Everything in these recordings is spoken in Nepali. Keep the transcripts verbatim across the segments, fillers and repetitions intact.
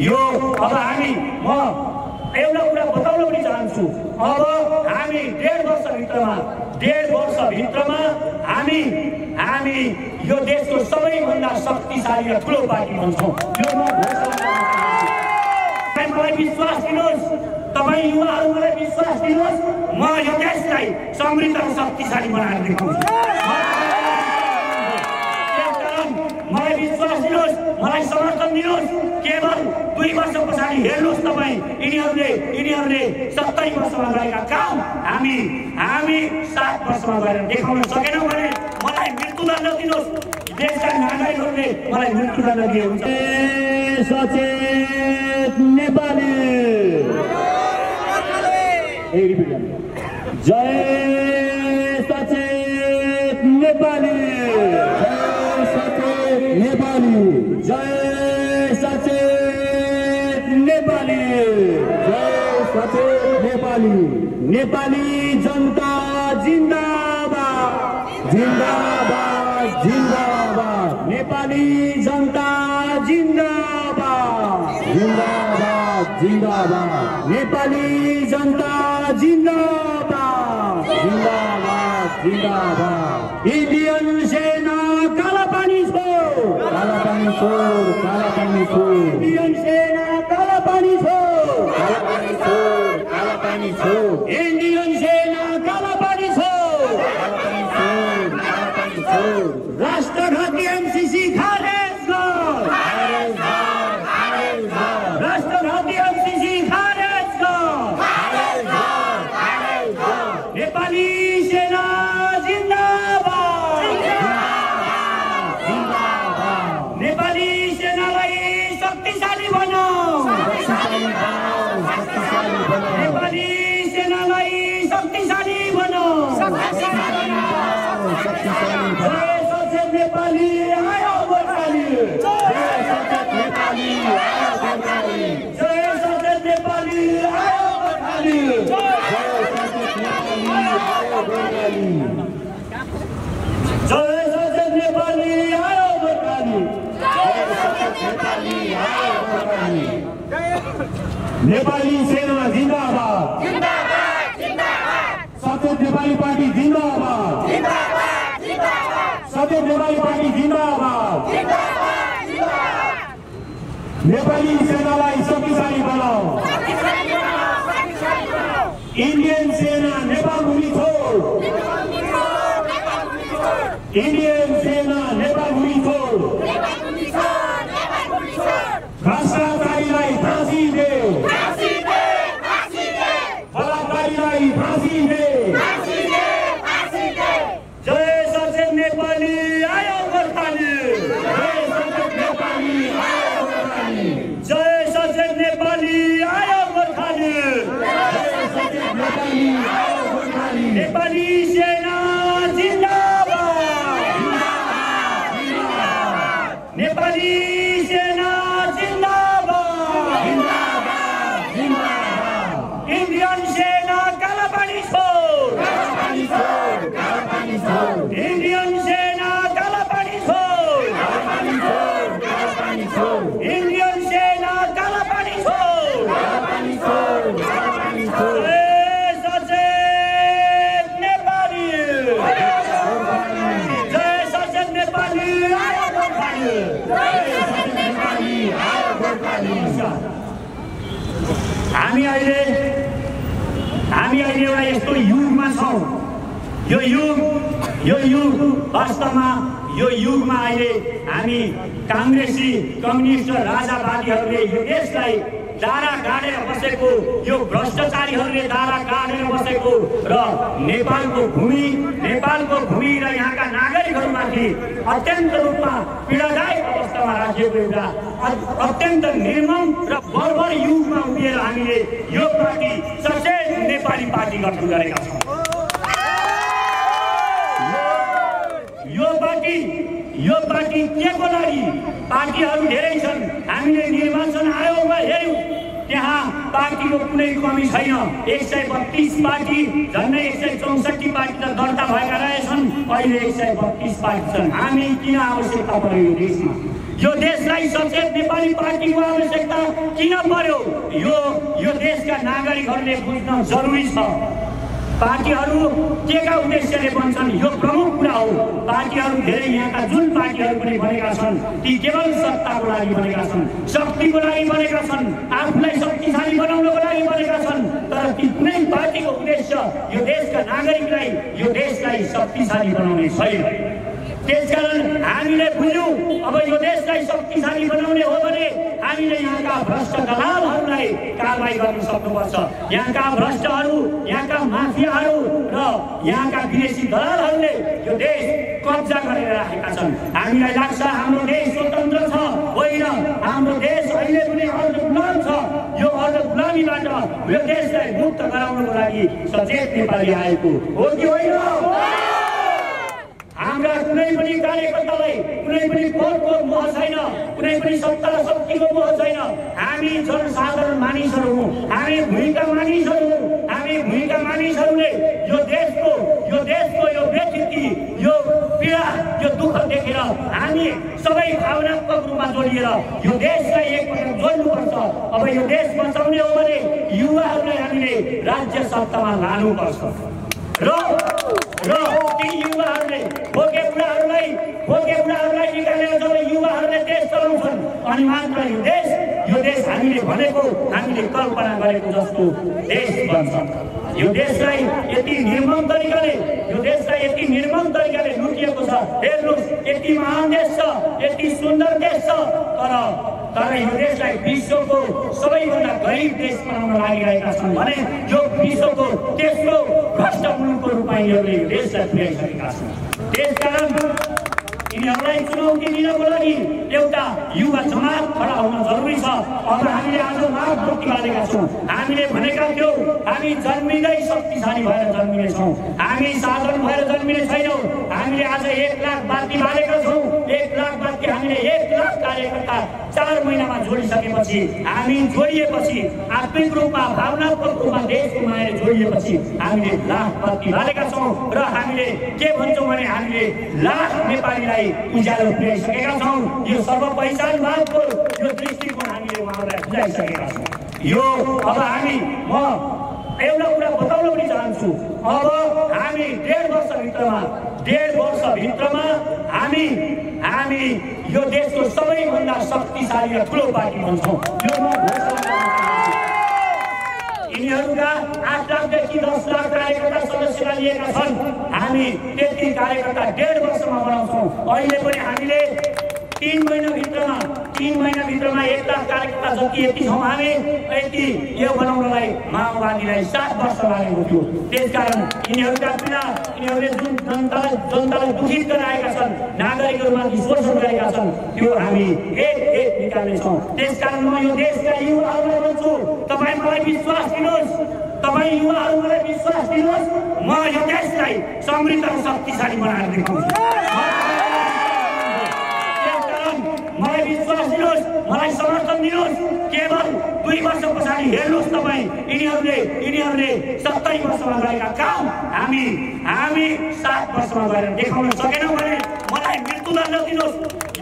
यो अब हामी म एउटा कुरा बताउन पनि चाहन्छु। अब हामी डेढ़ वर्ष भित्रमा डेढ़ वर्ष भित्रमा हामी हामी यो देशको सबैभन्दा शक्तिशाली र ठूलो पार्टी बन्छौं। यो म घोषणा गर्न चाहन्छु। तपाईलाई विश्वास दिनुस्, तपाई युवाहरुलाई विश्वास दिनुस्। म यो देशलाई समृद्ध र शक्तिशाली बनाएर देखाउँछु। मलाई विश्वास दिनुस्, मलाई समर्थन दिनुस्। केवल दुई वर्ष पछाडि हेर्नुस् तपाई यिनीहरुले यिनीहरुले सत्तरी वर्षमा गरेका काम हामी हामी सात वर्षमा गरेर देखाउन सकेनौं भने मलाई मृत्युदण्ड दिनुस्। देशका नागरिकहरुले मलाई मृत्युदण्ड दिए हुन्छ। सचेत नेपाली जय सचेत नेपाली नेपाली जय सचेत नेपाली जय सचेत नेपाली नेपाली जनता जिन्दाबाद जिन्दाबाद जिन्दाबाद नेपाली जनता जिन्दाबाद जिन्दाबाद जिन्दाबाद नेपाली जनता जिन्दाबाद जिन्दाबाद जिन्दाबाद इन्डियन सेना काला पानी छोड़ इंडियन सेना काला पानी छोड़ काला पानी छोड़ काला पानी छोड़ इंडियन सेना काला पानी छोड़ काला पानी छोड़ काला पानी छोड़ राष्ट्र घाती एमसीसी खारेज गो खारेज गो खारेज गो राष्ट्र घाती एमसीसी खारेज गो खारेज गो खारेज गो नेपाली सेना नेपाली सेना जिंदाबाद जिंदाबाद जिंदाबाद सचेत नेपाली पार्टी जिंदाबाद जिंदाबाद जिंदाबाद सचेत नेपाली पार्टी जिंदाबाद जिंदाबाद जिंदाबाद नेपाली सेनालाई शक्तिशाली बनाओ शक्तिशाली बनाओ शक्तिशाली बनाओ इंडियन सेना नेपाल भूमि छोड़ नेपाल भूमि छोड़ नेपाल भूमि छोड़ इंडियन सेना नेपाल भूमि छोड़ नेपाल भूमि छोड़ नेपाल भूमि छोड़ भ्रष्टाचारीलाई फाँसी दे फाँसी दे फाँसी दे जय सचेत नेपाली आयो गोर्खाली जय सचेत नेपाली आयो गोर्खाली जय सचेत नेपाली आयो गोर्खाली जय सचेत नेपाली आयो गोर्खाली नेपाली सेना जिन्दाबाद जिन्दाबाद जिन्दाबाद नेपाली सेना जिन्दाबाद जिन्दाबाद जिन्दाबाद इंडियन सेना इंडियन सेना काला पानी छोड़ काला पानी छोड़ काला पानी छोड़ इंडियन सेना काला पानी छोड़ काला पानी छोड़ काला पानी छोड़ जय सचेत नेपाली जय सचेत नेपाली आयो गोर्खाली जय सचेत नेपाली आयो गोर्खाली। हामी अहिले हामी अहिले एउटा यस्तो युगमा छौं। यो युग यो युग वास्तवमा यो युगमा अहिले हामी कांग्रेसी कम्युनिस्ट र राजावादीहरूले यो देशलाई दारा गाडेर बसेको, यो भ्रष्टाचारीहरूले दारा गाडेर बसेको र नेपालको भूमि नेपालको भूमि र यहाँका नागरिकहरूमाथि अत्यन्त रूपमा पीडादायक अवस्थामा राखेको एउटा अत्यन्त निर्मम र बर्बर युगमा उभिएर हामीले यो पार्टी सचेत नेपाली पार्टी गठन गरेका छौं। यो पार्टी यो पार्टी के को लागि? पार्टीहरू धेरै छन्। हामीले निर्वाचन आयोगमा हेर्यौं, त्यहाँ पार्टीको कुनै कमी छैन। एक सय बत्तीस पार्टी, झन्डै एक सय चौसठी पार्टी त दर्ता भएका रहेछन्। अहिले एक सय बत्तीस पार्टी छन्। हामी किन आवश्यकता पर्यो देशमा? यो देशलाई सचेत नेपाली पार्टीको आवश्यकता किन पर्यो, यो यो देशका नागरिकहरूले बुझ्न जरुरी छ। पार्टीहरू केका उद्देश्यले बन्छन् यो प्रमुख कुरा हो। पार्टीहरू धेरै यहाँका जुन पार्टीहरू पनि बनेका छन् ती केवल सत्ताको लागि बनेका छन्, शक्तिको लागि बनेका छन्, आफूलाई शक्तिशाली बनाउनको लागि बनेका छन्, तर ती कुनै पार्टीको उद्देश्य यो देशका नागरिकलाई यो देशलाई शक्तिशाली बनाउने छैन। त्यसकारण हामीले बुझ्यौं अब यो देशलाई शक्तिशाली बनाउने हो भने हामीले यहाँका भ्रष्ट दलालहरूलाई कारबाही गर्न सक्नुपर्छ। यहाँका भ्रष्टहरू, यहाँका माफियाहरू र यहाँका विदेशी दलालहरूले यो देश कब्जा गरेर राखेका छन्। हामीलाई लाग्छ हाम्रो देश स्वतन्त्र छ, होइन, हाम्रो देश अहिले पनि अर्ध गुलाम छ। यो अर्ध गुलामीबाट यो देशलाई मुक्त गराउनको लागि सचेत नेपाली आएको हो कि होइन? हाम्रा कुनै पनि कार्यकर्तालाई कुनै पनि पदको मोह छैन, कुनै पनि सत्ता शक्तिको मोह छैन। हामी जनसाधारण मानिसहरू हौं, हामी भूमिका मानिसहरू हौं। हामी भूमिका मानिसहरूले यो देशको यो देशको यो व्यक्ति यो पीडा यो दुःख देखेर हामी सबै भावनात्मक रूपमा जोडिएर यो देशलाई एकपटक जोड्नुपर्छ। अब यो देश बचाउने हो भने युवाहरूलाई हामीले राज्य सत्तामा लानुपर्छ र र ती युवाहरूले भोके बुढाहरूलाई भोके बुढाहरूलाई निकालेर जब युवाहरूले देश चलाउँछन् अनि मात्र यो देश यो देश हामीले भनेको हामीले कल्पना गरेको जस्तो देश बन्छ। यो देशलाई यति निर्मम तरिकाले यो देशलाई यति निर्मम तरिकाले लुटिएको छ। हेर्नुहोस्, यति महान देश छ, यति सुन्दर देश छ, तर तर यो देशलाई विश्वको सबैभन्दा गरीब देश बनाउन लागिरहेका छन् भने यो विश्वको तेस्रो भ्रष्ट मुलुकको रूपमा यिनीहरूले यो देशलाई पुर्याइसकेका छन्। त्यसकारण यिनीहरूलाई चुनौती दिनको लागि एउटा युवा जमात खडा हुन जरुरी छ। अब हामीले आज महाभूति गरेका छौँ, हामीले भनेका थियौँ हामी जन्मिँदै शक्तिशाली भएर जन्मिनेछौँ, हामी साधारण भएर जन्मिने छैनौँ। हामीले आज एक लाख बाती बालेका छौँ, एक लाख बाती हामीले एक लाख कार्यकर्ता चार महिनामा जोडिसकेपछि हामी जोडिएपछि आत्मिक रूपमा भावनात्मक रूपमा देशको मायाले जोडिएपछि हामीले लाख बाती बालेका छौँ र हामीले के भन्छौँ भने हामीले लाख नेपालीलाई उज्यालो पुर्याइसकेका छौँ। यो सर्वपहिचानवादको यो दृष्टिकोण हामीले उहाँहरूलाई बुझाइसकेका छौँ। यो अब हामी म एउटा कुरा बताउन पनि चाहन्छु। अब हामी डेढ वर्षभित्रमा डेढ वर्षभित्रमा हामी हामी यो देशको सबैभन्दा शक्तिशाली र ठुलो पार्टी बन्छौँ। यो म यिनीहरूका आठ लाखदेखि दस लाख कार्यकर्ता सदस्यता लिएका छन्, हामी त्यति कार्यकर्ता डेढ वर्षमा बनाउँछौँ। अहिले पनि हामीले तीन महिनाभित्रमा तीन महिनाभित्रमा एक लाख कार्यकर्ता जति यति छौँ हामी, यति यो बनाउनलाई माओवादीलाई सात वर्ष लागेको थियो। त्यसकारण यिनीहरूका बिना यिनीहरूले जुन जनतालाई जनतालाई दुखित गराएका छन्, नागरिकहरूमाथि शोषण गरेका छन्, त्यो हामी एक एक निकाल्नेछौँ। त्यसकारण म यो देशका युवाहरूलाई भन्छु, तपाईँ मलाई विश्वास दिनुहोस्, तपाईँ युवाहरू मलाई विश्वास दिनुहोस्, म यो देशलाई समृद्ध र शक्तिशाली बनाएर देखाउँछु। मलाई विश्वास दिनुहोस्, मलाई समर्थन दिनुहोस्। केवल दुई वर्ष पछाडि हेर्नुहोस् तपाईँ यिनीहरूले यिनीहरूले सत्तरी वर्षमा गरेका काम हामी हामी सात वर्षमा गएर देखाउन सकेनौँ भने मलाई मृत्युदण्ड दिनुहोस्।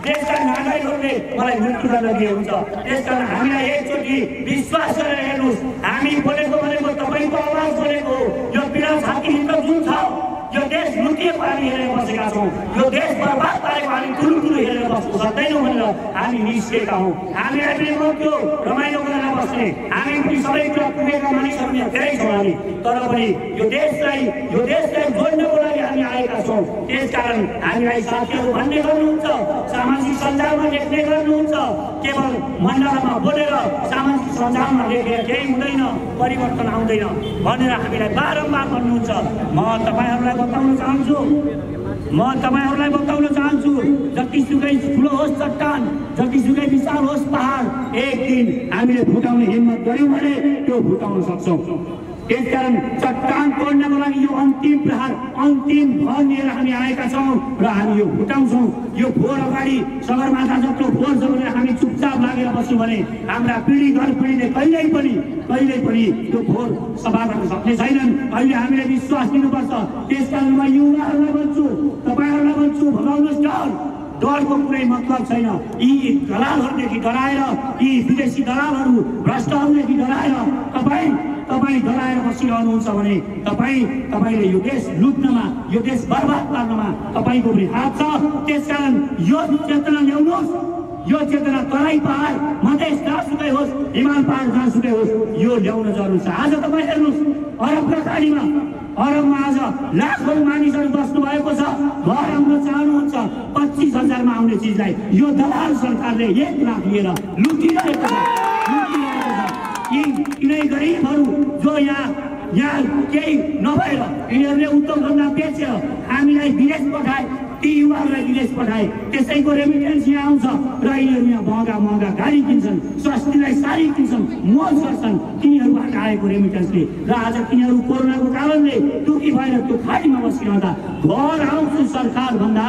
देशका नागरिकहरूले मलाई मृत्युदण्ड दिए हुन्छ। त्यसकारण हामीलाई एकचोटि विश्वास गरेर हेर्नुहोस्, हामी बोलेको भनेको तपाईँको आवाज बोलेको हो। यो पीडा छाती हिँड्न जुन छ, यो देश लुटिएको हामी हेरेर बसेका छौँ, यो देश बर्बाद पारेको हामी ठुलो ठुलो हेरेर बस्नु सक्दैनौँ भनेर हामी निस्केका हौँ। हामीलाई पनि म त्यो रमाइलो गरेर बस्ने, हामी पनि सबै कुरा पुगेका मानिसहरू धेरै छौँ हामी, तर पनि यो देशलाई यो देशलाई जोड्नको लागि हामी आएका छौँ। त्यसकारण हामीलाई साथीहरू भन्ने गर्नुहुन्छ, सामाजिक सञ्जालमा लेख्ने गर्नुहुन्छ, केवल मण्डलामा बोलेर सामाजिक सञ्जालमा लेखेर केही हुँदैन, परिवर्तन आउँदैन भनेर हामीलाई बारम्बार भन्नुहुन्छ। म तपाईँहरूलाई बताउन चाहन्छु म तपाईँहरूलाई बताउन चाहन्छु जतिसुकै ठुलो होस् चट्टान, जतिसुकै विशाल होस् पहाड, एक दिन हामीले फुटाउने हिम्मत गऱ्यौँ भने त्यो फुटाउन सक्छौँ। त्यसकारण चट्टान तोड्नको लागि यो अन्तिम प्रहार अन्तिम भर लिएर हामी आएका छौँ र हामी यो फुटाउँछौँ। यो फोहोर अगाडि सगरमाथा जत्रो फोहोर छ भनेर हामी चुपचाप लागेर बस्यौँ भने हाम्रा पिँढी दर पिँढीले कहिल्यै पनि कहिल्यै पनि त्यो फोहोर सफा गर्न सक्ने छैनन्। अहिले हामीले विश्वास दिनुपर्छ। त्यसकारण म युवाहरूलाई भन्छु, तपाईँहरूलाई भन्छु, भगाउनुहोस् डर, डर को कुछ मतलब छैन। यी दलालहरुदेखि डराएर, यी विदेशी दलालहरु भ्रष्टहरुदेखि डराएर तपाई तपाई डराएर बसिरहनुहुन्छ भने तपाई तपाईले यो देश लुट्नमा, यो देश बर्बाद पार्नमा तपाईको पनि हात छ। त्यसकारण यो चेतना ल्याउनुहोस्, यो चेतना तराई पहाड मधेस जहाँसुकै होस्, हिमाल पहाड जहाँसुकै होस्, यो ल्याउन जरुरी छ। आज तपाई हेर्नुहोस् अरबका कालीमा, अरबमा आज लाखौं मानिसहरु बस्नु भएको छ। घर हाम्रो चाहनुहुन्छ पच्चीस हजार में आउने चीजलाई यो दलाल सरकारले एक लाख लिएर लुटिरहेको छ। यी यिनै गरीबहरु जो यहाँ यहाँ केही नभएर यिनीहरूले उत्तम धन्दा बेचेर हामीलाई विदेश पठाए, ती युवाहरूलाई विदेश पठाए, त्यसैको रेमिटेन्स यहाँ आउँछ र यिनीहरू यहाँ महँगा महँगा गाडी किन्छन्, स्वास्थ्यलाई सारी किन्छन्, मोज गर्छन्। तिनीहरूबाट आएको रेमिटेन्सले र आज तिनीहरू कोरोनाको कारणले दुखी भएर त्यो खाडीमा बसिरहँदा घर आउँछु सरकार भन्दा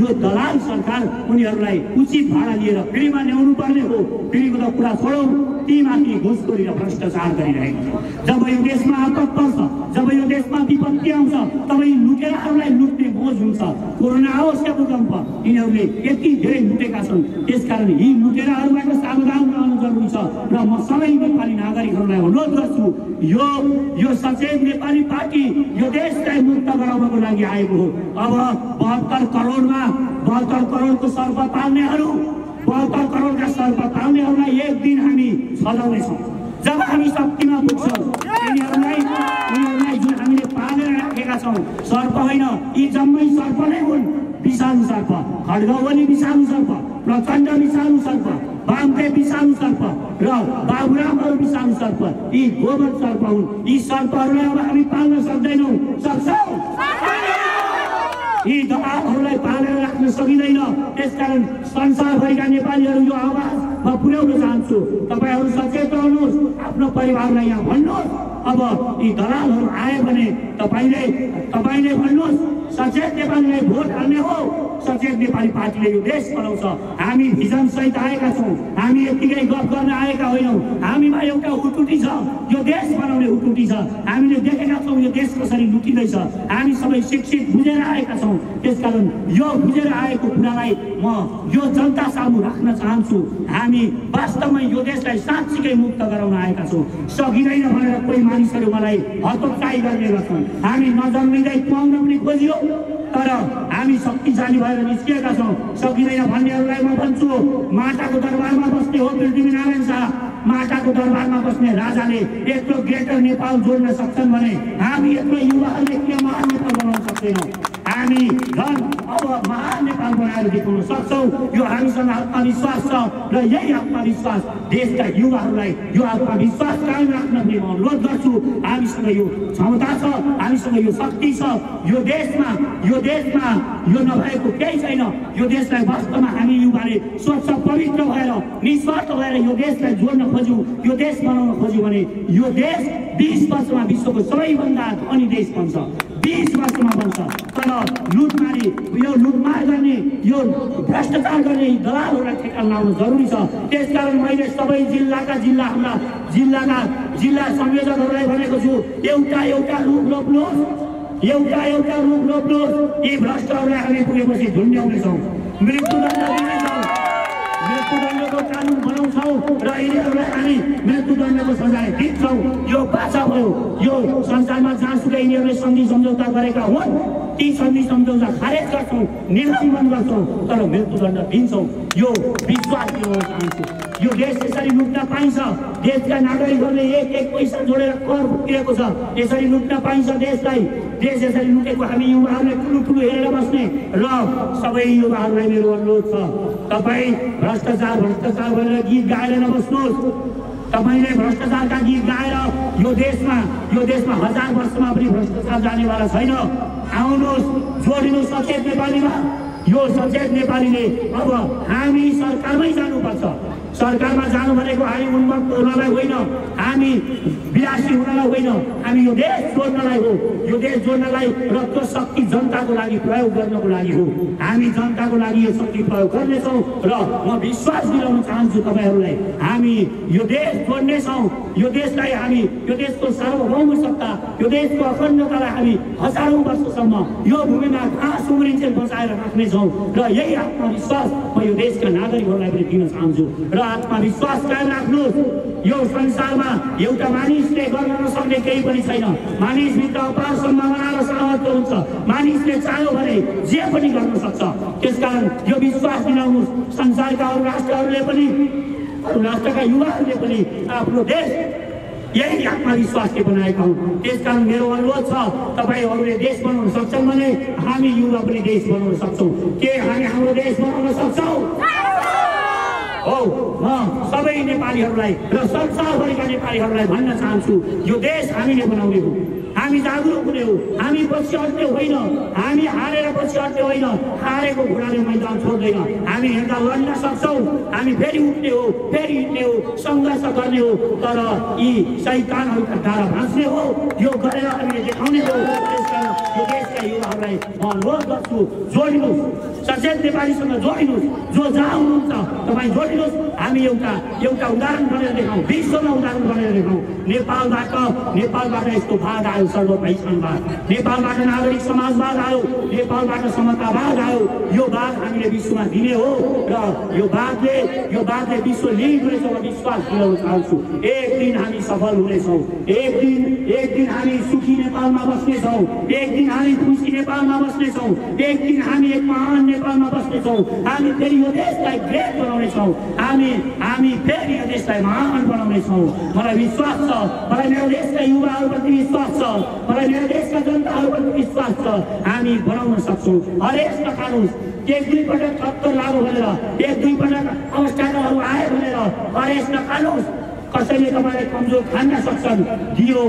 यो दलाल सरकार उनीहरूलाई उचित भाडा लिएर फेरिमा ल्याउनु पर्ने हो। फेरिको त कुरा छोडौँ, तीमाथि घुसखोरी र भ्रष्टाचार गरिरहेको छ। जब यो देशमा आपत पर्छ, जब यो देशमा विपत्ति आउँछ, तब यी लुटेराहरूलाई लुट्ने मोज हुन्छ। कोरोना आवश्यक भूकम्प यिनीहरूले यति धेरै लुटेका छन्। त्यसकारण यी लुटेराहरूबाट सावधान रहनु जरुरी छ र म सबै नेपाली नागरिकहरूलाई अनुरोध गर्छु, यो यो सचेत नेपाली पार्टी यो देशलाई मुक्त गराउनको लागि आएको हो। अब बहत्तर करोडमा बहत्तर करोडको सर्प पाल्नेहरू, बहत्तर करोडका सर्प पाल्नेहरूलाई एक दिन हामी छदाउनेछौँ। जब हामी शक्तिमा पुग्छौँ यिनीहरूलाई यिनीहरूलाई जुन हामीले पालेर राखेका छौँ सर्प होइन, यी जम्मै सर्प नै हुन्। विषाणु सर्प, खड्गौली विषाणु सर्प, प्रचण्ड विषाणु सर्प, बामते विषाणु सर्प र बाबुरामहरू विषाणु सर्प, यी गोबर सर्प हुन्। यी सर्पहरूलाई अब हामी पाल्न सक्दैनौँ, सक्छौँ? यी दलालहरूलाई पालेर राख्न सकिँदैन। त्यसकारण संसारभरिका नेपालीहरू यो आवाज म पुर्याउन चाहन्छु, तपाईँहरू सचेत रहनुहोस्, आफ्नो परिवारलाई यहाँ भन्नुहोस्। अब यी दलालहरू आए भने तपाईँले तपाईँले भन्नुहोस् सचेत नेपालीलाई भोट हाल्ने हो। सचेत नेपाली पार्टीले यो देश चलाउँछ। हामी भिजन सहित आएका छौँ, हामी यतिकै गफ गर्न आएका होइनौँ। हामीमा एउटा हुटुटी छ, यो देश बनाउने हुटुटी छ। हामीले देखेका छौँ यो देश कसरी लुटिँदैछ। हामी सबै शिक्षित बुझेर आएका छौँ। त्यसकारण यो बुझेर आएको कुरालाई म यो जनता सामु राख्न चाहन्छु। हामी वास्तवमै यो देशलाई साँच्चीकै मुक्त गराउन आएका छौँ। सकिँदैन भनेर कोही मानिसहरू मलाई हतोत्साही गर्ने गर्छन्। हामी नजन्मिँदै पाउन पनि खोजियो, तर हामी शक्तिशाली भएर निस्किएका छौँ। सकिँदैन भन्नेहरूलाई म भन्छु, माटाको दरबारमा बस्ने हो पृथ्वीनारायण शाह। माटाको दरबारमा बस्ने राजाले यत्रो ग्रेटर नेपाल जोड्न सक्छन् भने हामी यत्रो युवाहरूले के महान नेपाल बनाउन सक्दैनौँ? हामी झन् अब महान नेपाल बनाएर देखाउन सक्छौँ। यो हामीसँग आत्मविश्वास छ र यही आत्मविश्वास देशका युवाहरूलाई यो आत्मविश्वास कायम राख्न पनि म अनुरोध गर्छु। हामीसँग यो क्षमता छ, हामीसँग यो शक्ति छ। यो देशमा यो देशमा यो नभएको केही छैन। यो देशलाई वास्तवमा हामी युवाले स्वच्छ पवित्र भएर निस्वार्थ भएर यो देशलाई जोड्न खोज्यौँ, यो देश बनाउन खोज्यौँ भने यो देश बिस वर्षमा विश्वको सबैभन्दा धनी देश बन्छ, बिस वर्षमा बन्छ। तर लुटमारी यो लुटमार गर्ने, यो भ्रष्टाचार गर्ने दलालहरूलाई ठेक्का लगाउन जरुरी छ। त्यसकारण मैले सबै जिल्लाका जिल्ला हाम्रा जिल्लाका जिल्ला संयोजकहरूलाई भनेको छु, एउटा एउटा रूप रोप्नुहोस्, एउटा एउटा रूप रोप्नुहोस्। यी भ्रष्टहरूलाई हामी पुगेपछि झुन्ड्याउनेछौँ, मृत्युदण्ड दिनेछौँ, मृत्युदण्डको कानुन बनाउँछौँ र यिनीहरूलाई हामी मृत्युदण्डको सजाय दिन्छौँ। यो पाचा भयो। यो संसारमा जहाँसुकै यिनीहरूले सन्धि सम्झौता गरेका हुन्, ती सन्धि सम्झौता खारेज गर्छौँ, निलम्बन गर्छौँ, तर मृत्युदण्ड दिन्छौँ। यो विश्वास दिनु चाहन्छु। यो देश यसरी लुट्न पाइन्छ। देशका नागरिकहरूले एक एक पैसा जोडेर कर तिरेको छ। यसरी लुट्न पाइन्छ देशलाई। देश यसरी लुटेको हामी युवाहरूले ठुलो ठुलो हेरेर बस्ने। र सबै युवाहरूलाई मेरो अनुरोध छ, तपाईँ भ्रष्टाचार भ्रष्टाचार भनेर गीत गाएर नबस्नुहोस्। तपाईँले भ्रष्टाचारका गीत गाएर यो देशमा यो देशमा हजार वर्षमा पनि भ्रष्टाचार जानेवाला छैन। आउनुहोस्, जोडिनु सचेत नेपालीमा। यो सचेत नेपालीले अब हामी सरकारमै जानुपर्छ। सरकारमा जानु भनेको हामी उन्मत्तहरूलाई होइन। हामी विलासी हुनलाई होइन, हामी यो देश जोड्नलाई हो। यो देश जोड्नलाई र त्यो शक्ति जनताको लागि प्रयोग गर्नको लागि हो। हामी जनताको लागि यो शक्ति प्रयोग गर्नेछौँ र म विश्वास दिलाउन चाहन्छु तपाईहरुलाई, हामी यो देश जोड्नेछौँ। यो देशलाई हामी यो देशको सार्वभौम सत्ता, यो देशको अखण्डतालाई हामी हजारौं वर्षसम्म यो भूमिमा घाँस उम्रिन्छ बचाएर राख्नेछौँ र यही आत्मविश्वास म यो देशका नागरिकहरूलाई पनि दिन चाहन्छु। र आत्मविश्वास कायम राख्नुहोस्। यो संसारमा एउटा मानिसले गर्न नसक्ने केही पनि छैन। मानिसभित्र अपार सम्भावना र सामर्थ्य हुन्छ। मानिसले चाह्यो भने जे पनि गर्न सक्छ। त्यसकारण यो विश्वास दिलाउनुहोस्। संसारका अरू राष्ट्रहरूले पनि, अरू राष्ट्रका युवाहरूले पनि आफ्नो देश यही आत्मविश्वासले बनाएका हुन्। त्यसकारण मेरो अनुरोध छ, तपाईहरुले देश बनाउन सक्छौँ भने हामी युवा पनि देश बनाउन सक्छौँ। के हामी हाम्रो देश बनाउन सक्छौँ? हो, म सबै नेपालीहरुलाई र संसारभरिका नेपालीहरुलाई भन्न चाहन्छु, यो देश हामीले बनाउने हो। हामी जागरुक हुने हो। हामी पछि हट्ने होइन। हामी हारेर पछि हट्ने होइन। हारेको घोडाले मैदान छोड्दैन। हामी हेर्दा लड्न सक्छौँ। हामी फेरि उठ्ने हो, फेरि हिँड्ने हो, सङ्घर्ष गर्ने हो। तर यी शैतानहरूका डाँडा भाँच्ने हो। यो गरेर हामीले देखाउने हो। त्यसकारण यो देशका युवाहरूलाई म अनुरोध गर्छु, जोड्नुहोस्, सचेत नेपालीसँग जोड्नुहोस्। जो जहाँ हुनुहुन्छ तपाईँ जोड्नुहोस्। हामी एउटा एउटा उदाहरण गरेर देखाउँ, विश्वमा उदाहरण गरेर देखाउँ। नेपालबाट नेपालबाट यस्तो भाग आयो, सर्वभाइसम्मवाद। नेपालबाट नागरिक समाजवाद आयो, नेपालबाट समतावाद आयो। यो बात हामीले विश्वमा दिने हो र यो बातले यो बातले विश्व लिग हुनेछ। म विश्वास दिलाउन चाहन्छु, एक दिन हामी सफल हुनेछौँ। एक दिन एक दिन हामी सुखी नेपालमा बस्नेछौँ। एक दिन हामी खुसी नेपालमा बस्नेछौँ। एक दिन हामी एक महान नेपालमा बस्नेछौँ। हामी फेरि यो देशलाई ग्रेट बनाउनेछौँ। हामी हामी फेरि यो देशलाई महान बनाउनेछौँ। मलाई विश्वास छ, मलाई मेरो देशका युवाहरूप्रति विश्वास छ, मलाई मेरो देशका जनताहरूप्रति विश्वास छ। हामी बनाउन सक्छौँ। हरेस नखानुस्। एक दुईपटक ठक्कर लाग्यो भनेर, एक दुईपटक अवस्थाहरू आयो भनेर हरेस नखानुस्। कसैले तपाईँलाई कमजोर खान्न सक्छन्। दियो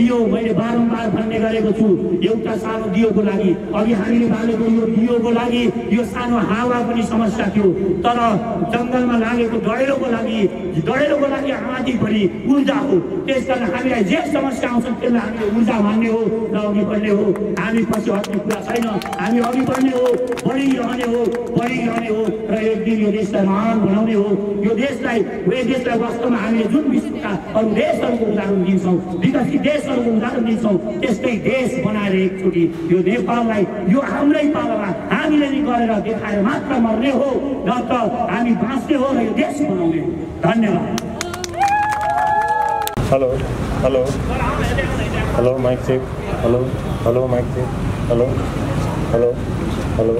दियो मैले बारम्बार भन्ने गरेको छु। एउटा सानो दियोको लागि, अघि हामीले बालेको यो दियोको लागि, यो सानो हावा पनि समस्या थियो। तर जङ्गलमा लागेको डढेलोको लागि डढेलोको लागि आँधी पनि ऊर्जा हो। त्यसकारण हामीलाई जे समस्या आउँछ त्यसलाई हामीले ऊर्जा मान्ने हो र अघि बढ्ने हो। हामी पछि हट्ने कुरा छैन। हामी अघि बढ्ने हो, बढिरहने हो, बढिरहने हो र एक दिन यो देशलाई महान बनाउने हो। यो देशलाई यो देशलाई वास्तवमा हामीले जुन विश्वका अरू देशहरूको उदाहरण दिन्छौँ, विकसित देशहरूको उदाहरण दिन्छौँ, त्यस्तै देश बनाएर एकचोटि यो नेपाललाई यो हाम्रै पालामा हामीले नै गरेर देखाएर मात्र मर्ने हो। न त हामी बाँच्ने हो र यो देश बनाउने हो। धन्यवाद। Hello hello hello mike check. Hello hello mike check. Hello hello hello.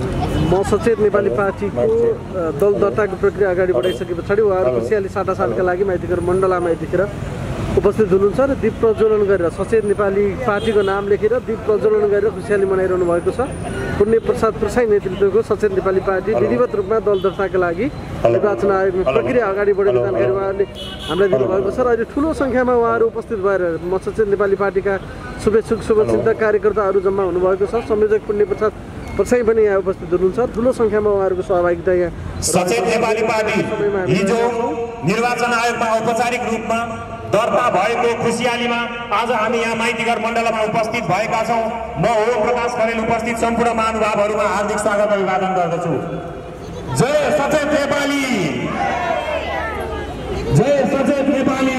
म सचेत नेपाली पार्टीको दल दर्ताको प्रक्रिया अगाडि बढाइसके पछाडि उहाँहरूको स्याली साटा सालका लागि म यतिखेर मण्डलामा यतिखेर उपस्थित हुनुहुन्छ र दीप प्रज्वलन गरेर सचेत नेपाली पार्टीको नाम लेखेर दीप प्रज्वलन गरेर खुसियाली मनाइरहनु भएको छ। पुण्य प्रसाद प्रसाई नेतृत्वको सचेत नेपाली पार्टी विधिवत रूपमा दल दर्ताका लागि निर्वाचन आयोगमा प्रक्रिया अगाडि बढेको जानकारी उहाँहरूले हामीलाई दिनुभएको छ र अहिले ठुलो सङ्ख्यामा उहाँहरू उपस्थित भएर म सचेत नेपाली पार्टीका शुभेच्छुक शुभचिन्तक कार्यकर्ताहरू जम्मा हुनुभएको छ। संयोजक पुण्य प्रसाद प्रसाई पनि यहाँ उपस्थित हुनुहुन्छ। ठुलो सङ्ख्यामा उहाँहरूको सहभागिता यहाँ सचेत नेपाली पार्टी हिजो निर्वाचन आयोगमा औपचारिक रूपमा दर्ता भएको खुसियालीमा आज हामी यहाँ माइतीघर मण्डलमा उपस्थित भएका छौँ। म ओम प्रकाश खरेल उपस्थित सम्पूर्ण महानुभावहरूमा हार्दिक स्वागत अभिवादन गर्दछु। जय सचेत नेपाली। जय सचेत नेपाली।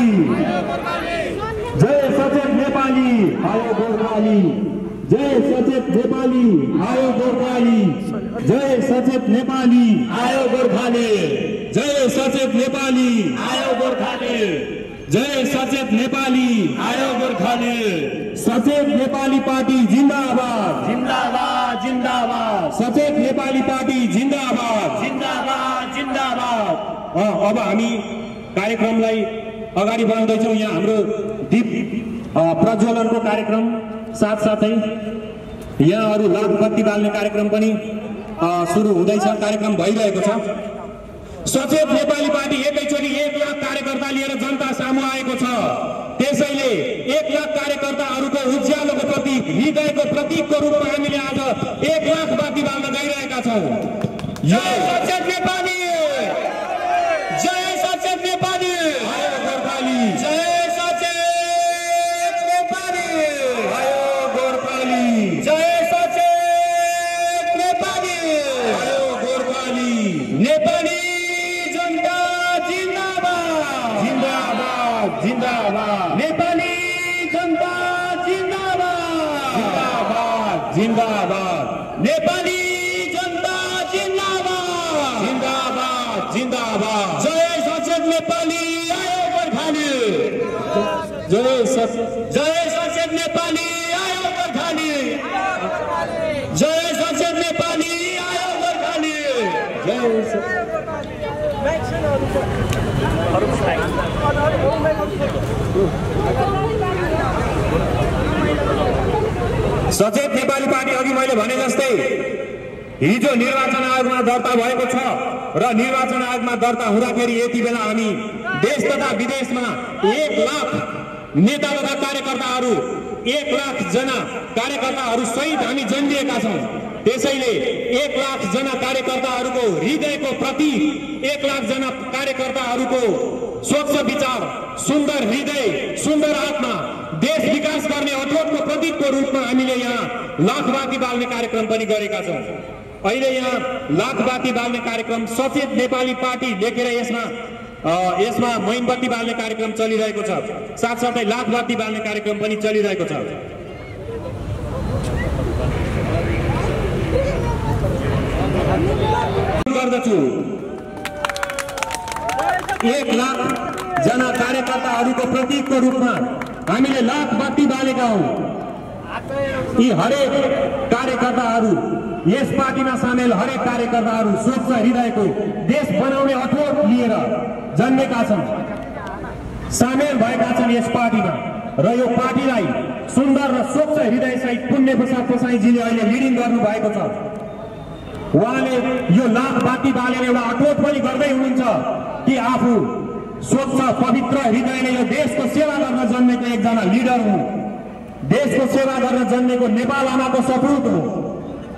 जय सचेत नेपाली। हायो गोर्खाली। जय सचेत नेपाली। आयो गोर्खाली। जय सचेत नेपाली। आयो गोर्खाले। जय सचेत नेपाली। आयो गोर्खाले। जय सचेत नेपाली। आयो गोर्खाले। सचेत नेपाली पार्टी जिन्दाबाद। जिन्दाबाद जिन्दाबाद। सचेत नेपाली पार्टी जिन्दाबाद। जिन्दाबाद जिन्दाबाद। अब हामी कार्यक्रमलाई अगाडि बढाउँदैछौँ। यहाँ हाम्रो दीप प्रज्वलनको कार्यक्रम साथसाथै यहाँ अरू लाभबत्ती बाल्ने कार्यक्रम पनि सुरु हुँदैछ, कार्यक्रम भइरहेको छ। सचेत नेपाली पार्टी एकैचोटि एक लाख कार्यकर्ता लिएर जनता सामु आएको छ। त्यसैले एक लाख कार्यकर्ताहरूको उज्यालोको प्रतीक, हृदयको प्रतीकको रूपमा हामीले आज एक लाख बत्ती बाल्न गइरहेका छौँ। जय सचेत नेपाली। जय सचेत नेपाली। जय सचेत जिंदाबाद, नेपाली जनता जिंदाबाद, जिंदाबाद जिंदाबाद, नेपाली जनता जिंदाबाद, जिंदाबाद जिंदाबाद। जय सचेत नेपाली आयो गोर्खाली, जय सचेत, जय सचेत नेपाली आयो गोर्खाली, जय सचेत नेपाली आयो गोर्खाली, जय। सचेत नेपाली पार्टी अघि मैले भने जस्तै हिजो निर्वाचन आयोगमा दर्ता भएको छ र निर्वाचन आयोगमा दर्ता हुँदाखेरि यति बेला हामी देश तथा विदेशमा एक लाख नेता तथा कार्यकर्ताहरू एक लाख जना कार्यकर्ताहरू सहित हामी जन्मिएका छौं। त्यसैले एक लाख जना कार्यकर्ताहरूको हृदयको प्रति एक लाख जना कार्यकर्ताहरूको स्वच्छ विचार, सुंदर हृदय, सुंदर आत्मा, देश विकास करने अठोट को प्रतीक को रूप में हामीले यहाँ लाख बाती बाल्ने कार्यक्रम पनि गरेका छौं। अहिले यहाँ लाख बाती बाल्ने कार्यक्रम सचेत नेपाली पार्टी लेखेर यसमा यसमा मोमबत्ती बाल्ने कार्यक्रम चलिरहेको छ, साथसाथै लाख बाती बाल्ने कार्यक्रम पनि चलिरहेको छ। गर्दछु एक लाख जना कार्यकर्ताहरूको प्रतीकको रूपमा हामीले लाख बत्ती बालेका हौं। यी हरेक कार्यकर्ताहरू, यस पार्टीमा सामेल हरेक कार्यकर्ताहरू स्वच्छ हृदयको देश बनाउने अठोट लिएर जन्मेका छन्, सामेल भएका छन् यस पार्टीमा र यो पार्टीलाई सुन्दर र स्वच्छ हृदयसहित पुण्य प्रसाद प्रसाईजीले अहिले लिडिङ गर्नु भएको छ। उहाँले यो लाख बत्ती बालेर एउटा अठोट पनि गर्दै हुनुहुन्छ कि आफू स्वच्छ पवित्र हृदयले यो देशको सेवा गर्न जन्मेको एकजना लिडर हुँ, देशको सेवा गर्न जन्मेको नेपाल आमाको सपूत हुँ।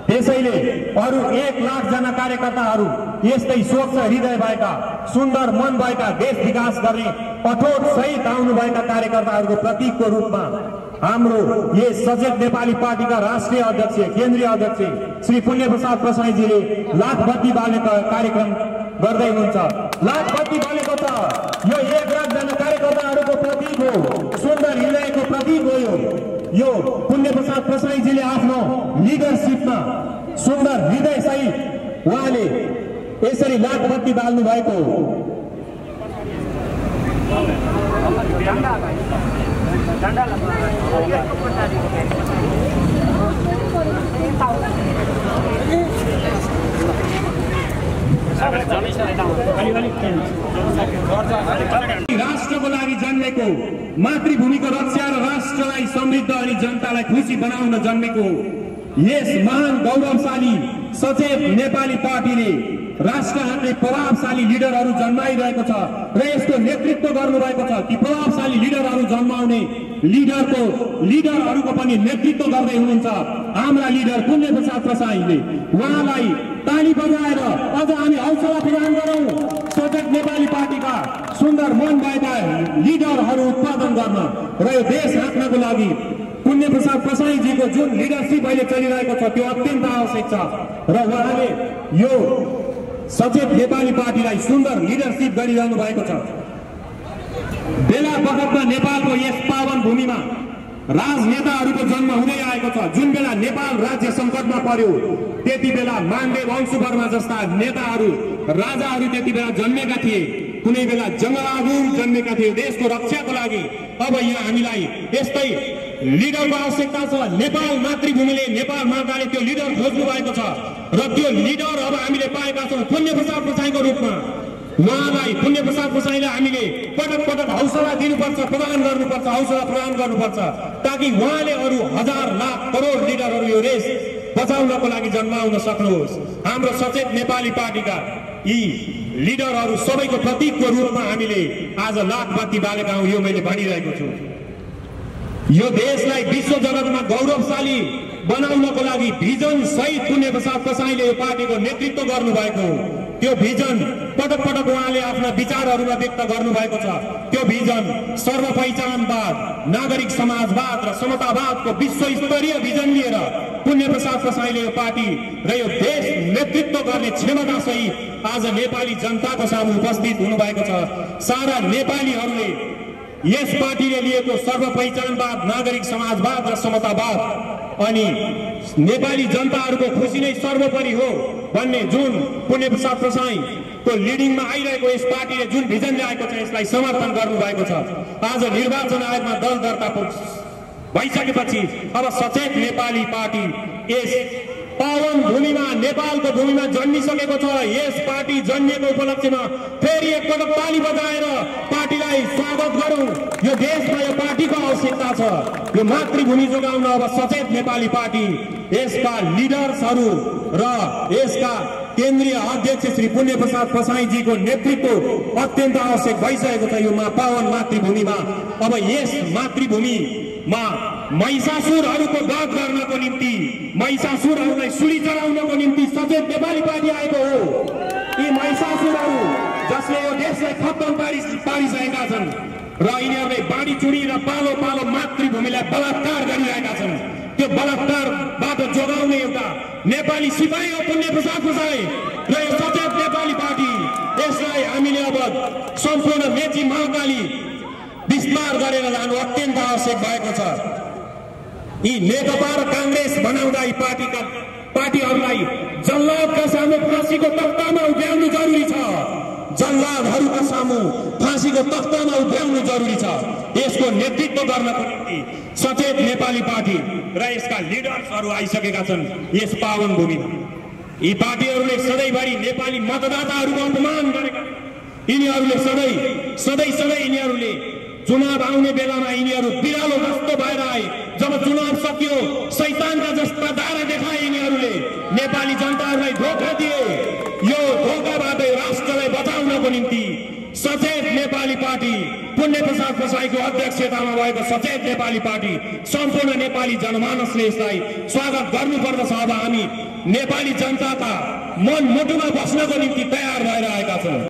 त्यसैले अरू एक लाख जना कार्यकर्ताहरू यस्तै स्वच्छ हृदय भएका, सुन्दर मन भएका, देश विकास गर्ने अठोट सहित आउनुभएका कार्यकर्ताहरूको प्रतीकको रूपमा हाम्रो यस सचेत नेपाली पार्टीका राष्ट्रिय अध्यक्ष, केन्द्रीय अध्यक्ष श्री पुण्य प्रसाद प्रसाईजीले लाख बत्ती बाल्ने कार्यक्रम गर्दै हुनुहुन्छ। लाख बत्ती बलेको त यो एक लाख जना कार्यकर्ताहरूको प्रतीक हो, सुन्दर हृदयको प्रतीक हो। यो यो पुण्य प्रसाद प्रसाईजीले आफ्नो लिडरसिपमा सुन्दर हृदय सहित उहाँले यसरी लाख बत्ती बाल्नु भएको हो। राष्ट्र को लागि जन्मेको, मातृभूमि को रक्षा र राष्ट्रलाई समृद्ध अनि जनतालाई खुशी बनाउन जन्मेको यस महान गौरवशाली सचेत नेपाली पार्टीले राष्ट्र हातले प्रभावशाली लिडरहरू जन्माइरहेको छ र यसको नेतृत्व गर्नुभएको छ। ती प्रभावशाली लिडरहरू जन्माउने लिडरको लिडरहरूको पनि नेतृत्व गर्दै हुनुहुन्छ हाम्रा लिडर पुण्य प्रसाद प्रसाईले। उहाँलाई ताली बजाएर अझ हामी हौसला प्रदान गरौं सचेत नेपाली पार्टीका सुन्दर मन भएका लिडरहरू उत्पादन गर्न र यो देश राख्नको लागि पुण्य प्रसाद प्रसाईजीको जुन लिडरसिप अहिले चलिरहेको छ त्यो अत्यन्त आवश्यक छ र उहाँले यो सचेत नेपाली पार्टीलाई सुन्दर लिडरसिप गरिरहनु भएको छ। बेला बखतमा नेपालको यस पावन भूमिमा राजनेताहरूको जन्म हुँदै आएको छ। जुन बेला नेपाल राज्य संकटमा पर्यो त्यति बेला मान्डे वंशवर्मा जस्ता नेताहरू, राजाहरू त्यति बेला जन्मेका थिए, कुनै बेला जङ्गबहादुर जन्मेका थिए देशको रक्षाको लागि। अब यहाँ हामीलाई यस्तै लिडरको आवश्यकता छ। नेपाल मातृभूमिले, नेपाल माताले त्यो लिडर खोज्नु भएको छ र त्यो लिडर अब हामीले पाएका छौँ पुण्य प्रसाद प्रसाईको रूपमा। उहाँलाई पुण्य प्रसाद प्रसाईलाई हामीले पटक पटक हौसला दिनुपर्छ, प्रदान गर्नुपर्छ, हौसला प्रदान गर्नुपर्छ ताकि उहाँले अरू हजार लाख करोड लिडरहरू यो देश बचाउनको लागि जन्माउन सक्नुहोस्। हाम्रो सचेत नेपाली पार्टीका यी लिडरहरू सबैको प्रतीकको रूपमा हामीले आज लाख बत्ती बालेका हौं। यो मैले भनिरहेको छु। यो देशलाई विश्व जगतमा गौरवशाली बनाउनको लागि भिजन सहित पुण्य प्रसाद प्रसाईले यो पार्टीको नेतृत्व गर्नुभएको हो। त्यो भिजन पटक पटक उहाँले आफ्ना विचारहरूमा व्यक्त गर्नुभएको छ। त्यो भिजन सर्वपहिचानवाद, नागरिक समाजवाद र समतावादको विश्वस्तरीय भिजन लिएर पुण्य प्रसाद प्रसाईले यो पार्टी र यो देश नेतृत्व गर्ने क्षमता सहित आज नेपाली जनताको सामु उपस्थित हुनुभएको छ। सारा नेपालीहरूले यस पार्टीले लिएको सर्वपहिचानवाद, नागरिक समाजवाद र समतावाद अनि नेपाली जनताहरुको खुशी नै सर्वोपरि हो भन्ने जुन पुण्य प्रसाई को लिडिङमा आइरहेको यस पार्टीले जुन भिजन ल्याएको छ यसलाई समर्थन गर्नु भएको छ। आज निर्वाचन आयोगमा दल दर्ता भइसकेपछि अब सचेत नेपाली पार्टी यस पावन भूमिमा, नेपालको भूमिमा जन्मिसकेको छ। यस पार्टी जन्मिएको उपलक्ष्यमा फेरि एकपटक ताली बजाएर पार्टीलाई स्वागत गरौं। यो देशमा यो पार्टीको आवश्यकता छ। यो मातृभूमि जोगाउन अब सचेत नेपाली पार्टी, यसका लिडर्सहरु र यसका केन्द्रीय अध्यक्ष श्री पुण्य प्रसाद प्रसाई जी को नेतृत्व अत्यंत आवश्यक भइसकेको छ। यो पावन मातृभूमिमा अब यस मातृभूमि मा महिषासुरहरुको वध गर्नको निम्ति, महिषासुरहरुलाई सुली चढाउनको निम्ति सचेत नेपाली पार्टी आएको हो। यी महिषासुरहरु जसले यो देशलाई खतम पारि पारिसकेका छन् र यिनीहरुले बाडी चुडी र पालो पालो मातृभूमिलाई बलात्कार गरिरहेका छन्, त्यो बलात्कारबाट जोगाउने एउटा नेपाली सिपाही हो पुण्य प्रसाद प्रसाई र यो सचेत नेपाली पार्टी। यसलाई हामीले अब सम्पूर्ण मेची महाकाली विस्तार गरेर जानु अत्यन्त आवश्यक भएको छ। यी नेकपा र कांग्रेस बनाउँदा यी पार्टीका पार्टीहरुलाई जल्लादका सामु फाँसीको तख्तामा उभ्याउनु जरुरी छ। जल्लादहरुका सामु फाँसीको तख्तामा उभ्याउनु जरुरी छ। यसको नेतृत्व गर्नको निम्ति सचेत नेपाली पार्टी र यसका लिडर्सहरु आइसकेका छन्। यस पावन भूमिमा यी पार्टीहरुले सधैँभरि नेपाली मतदाताहरुको अपमान गरेका, यिनीहरुले सधैँ सधैँ सधैँ यिनीहरुले चुनाव आउने बेलामा यिनीहरु बिरालो जस्तो भएर आए। जब चुनाव सकियो शैतानका जस्ता दारा देखाए, यिनीहरुले नेपाली जनतालाई धोका दिए। यो धोकाबाट राष्ट्रलाई बचाउनको निम्ति सचेत नेपाली पार्टी, पुण्य प्रसाद प्रसाईको अध्यक्षतामा भएको सचेत नेपाली पार्टी, सम्पूर्ण नेपाली जनमानसले यसलाई स्वागत गर्नुपर्दछ। अब हामी नेपाली जनताका मन मुटुमा बस्नको निम्ति तयार भएर आएका छौं।